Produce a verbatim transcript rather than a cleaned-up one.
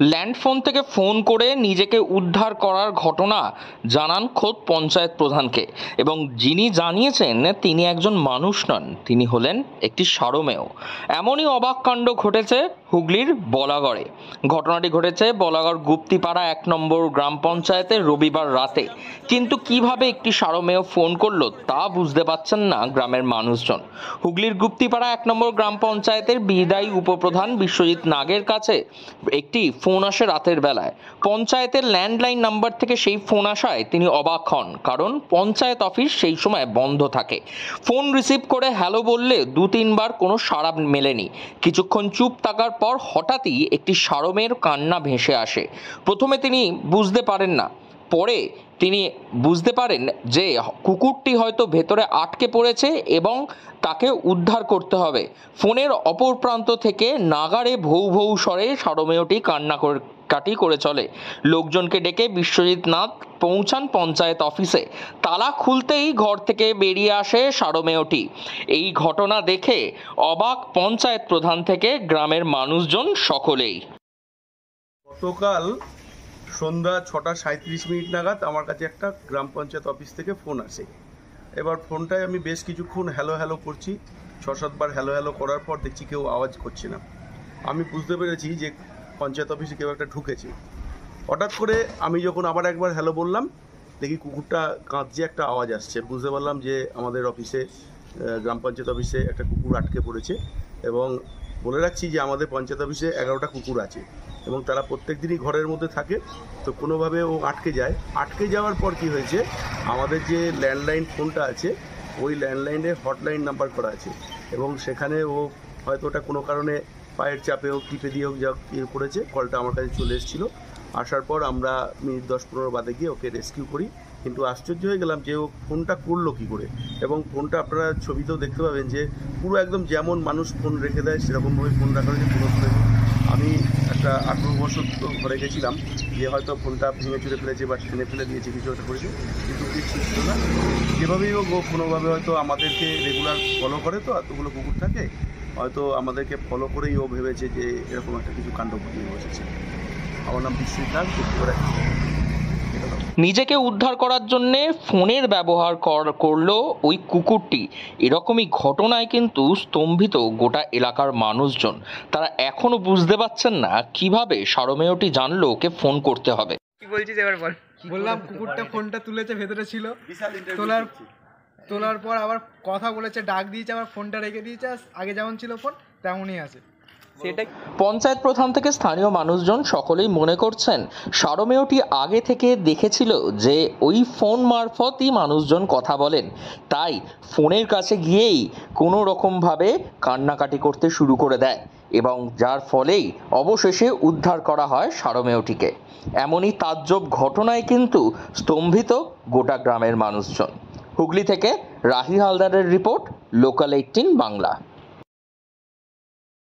Landphone থেকে phone করে নিজেকে উদ্ধার করার ঘটনা জানান খোদ পঞ্চায়েত প্রধানকে এবং যিনি জানিয়েছেন তিনি একজন মানুষ নন, তিনি হলেন একটি সারমেয়। এমনই অবাক কাণ্ড ঘটেছে হুগলির বলাগড়ে। ঘটনাটি ঘটেছে বলাগড় গুপ্তিপাড়া এক নম্বর গ্রাম পঞ্চায়েতে রবিবার রাতে। কিন্তু কিভাবে একটি সারমেয় ফোন করলো তা বুঝতে পারছেন না গ্রামের মানুষজন। হুগলির গুপ্তিপাড়া এক নম্বর গ্রাম পঞ্চায়েতের বিদায়ী উপপ্রধান বিশ্বজিৎ নাগের কাছে একটি ফোন আসে রাতের বেলায়। পঞ্চায়েতের ল্যান্ডলাইন নাম্বার থেকে সেই ফোন আসায় তিনি অবাক হন, কারণ পঞ্চায়েত অফিস সেই সময় বন্ধ থাকে। ফোন রিসিভ করে হ্যালো বললে দু তিনবার কোনো সাড়া মেলেনি। কিছুক্ষণ চুপ থাকার পর হঠাৎই একটি সারমেয়ের কান্না ভেসে আসে। প্রথমে তিনি বুঝতে পারেন না, পরে তিনি বুঝতে পারেন যে কুকুরটি হয়তো ভেতরে আটকে পড়েছে এবং তাকে উদ্ধার করতে হবে। ফোনের অপর প্রান্ত থেকে নাগারে ভৌ ভৌ স্বরে সারমেয়টি কান্না করে কাটি করে চলে। লোকজনকে ডেকে বিশ্বজিৎ নাগ পৌঁছান পঞ্চায়েত অফিসে। তালা খুলতেই ঘর থেকে বেরিয়ে আসে সারমেয়টি। এই ঘটনা দেখে অবাক পঞ্চায়েত প্রধান থেকে গ্রামের মানুষজন সকলেই। গতকাল সন্ধ্যা ছটা সাঁত্রিশ মিনিট নাগাদ আমার কাছে একটা গ্রাম পঞ্চায়েত অফিস থেকে ফোন আসে। এবার ফোনটায় আমি বেশ কিছুক্ষণ হ্যালো হ্যালো করছি, ছ সাতবার হ্যালো হ্যালো করার পর দেখছি কেউ আওয়াজ করছে না। আমি বুঝতে পেরেছি যে পঞ্চায়েত অফিসে কেউ একটা ঢুকেছে। হঠাৎ করে আমি যখন আবার একবার হ্যালো বললাম, দেখি কুকুরটা কাঁদছে, একটা আওয়াজ আসছে। বুঝতে পারলাম যে আমাদের অফিসে, গ্রাম পঞ্চায়েত অফিসে একটা কুকুর আটকে পড়েছে। এবং বলে রাখছি যে আমাদের পঞ্চায়েত অফিসে এগারোটা কুকুর আছে এবং তারা প্রত্যেক দিনই ঘরের মধ্যে থাকে। তো কোনোভাবে ও আটকে যায়। আটকে যাওয়ার পর কি হয়েছে, আমাদের যে ল্যান্ডলাইন ফোনটা আছে ওই ল্যান্ডলাইনে হটলাইন নাম্বার করা আছে এবং সেখানে ও হয়তো ওটা কোনো কারণে পায়ের চাপে হোক, টিপে দিয়ে হোক, যা ইয়ে করেছে, কলটা আমার কাছে চলে এসেছিলো। আসার পর আমরা মিনিট দশ পনেরো বাদে গিয়ে ওকে রেস্কিউ করি। কিন্তু আশ্চর্য হয়ে গেলাম যে ও ফোনটা করলো কী করে। এবং ফোনটা আপনারা ছবিতেও দেখতে পাবেন যে পুরো একদম যেমন মানুষ ফোন রেখে দেয় সেরকমভাবে ফোন রাখা হয়েছে। পুরো আমি একটা আগ্রহবশত ঘরে গেছিলাম যে হয়তো ফোনটা ভেঙে চুরে ফেলেছে বা টেনে ফেলে দিয়েছে, কিছু একটা করেছে, কিন্তু কিছু ছিল না। যেভাবেই হোক ও কোনোভাবে হয়তো আমাদেরকে রেগুলার ফলো করে, তো এতগুলো কুকুর থাকে, হয়তো আমাদেরকে ফলো করেই ও ভেবেছে যে এরকম একটা কিছু কাণ্ড ঘটিয়ে বসেছে। আমার নাম বিশ্বজিৎ নাগ, করে নিজেকে উদ্ধার করার জন্যে ফোনের ব্যবহার করলো ওই কুকুরটি। এরকমই ঘটনায় কিন্তু স্তম্ভিত গোটা এলাকার মানুষজন। তারা এখনও বুঝতে পারছেন না কিভাবে সারমেয়টি জানলো ওকে ফোন করতে হবে। কি বলছিস এবার বল। বললাম কুকুরটা ফোনটা তুলেছে, ভেতরে ছিল, তোলার তোলার পর আবার কথা বলেছে, ডাক দিয়েছে, আবার ফোনটা রেখে দিয়েছে। আগে যেমন ছিল ফোন তেমনই আছে। পঞ্চায়েত প্রধান থেকে স্থানীয় মানুষজন সকলেই মনে করছেন সারমেয়টি আগে থেকে দেখেছিল যে ওই ফোন মারফতই মানুষজন কথা বলেন, তাই ফোনের কাছে গিয়েই কোনো রকমভাবে কান্নাকাটি করতে শুরু করে দেয় এবং যার ফলেই অবশেষে উদ্ধার করা হয় সারমেয়টিকে। এমনই তাজ্জব ঘটনায় কিন্তু স্তম্ভিত গোটা গ্রামের মানুষজন। হুগলি থেকে রাহি হালদারের রিপোর্ট, লোকাল এইটিন বাংলা।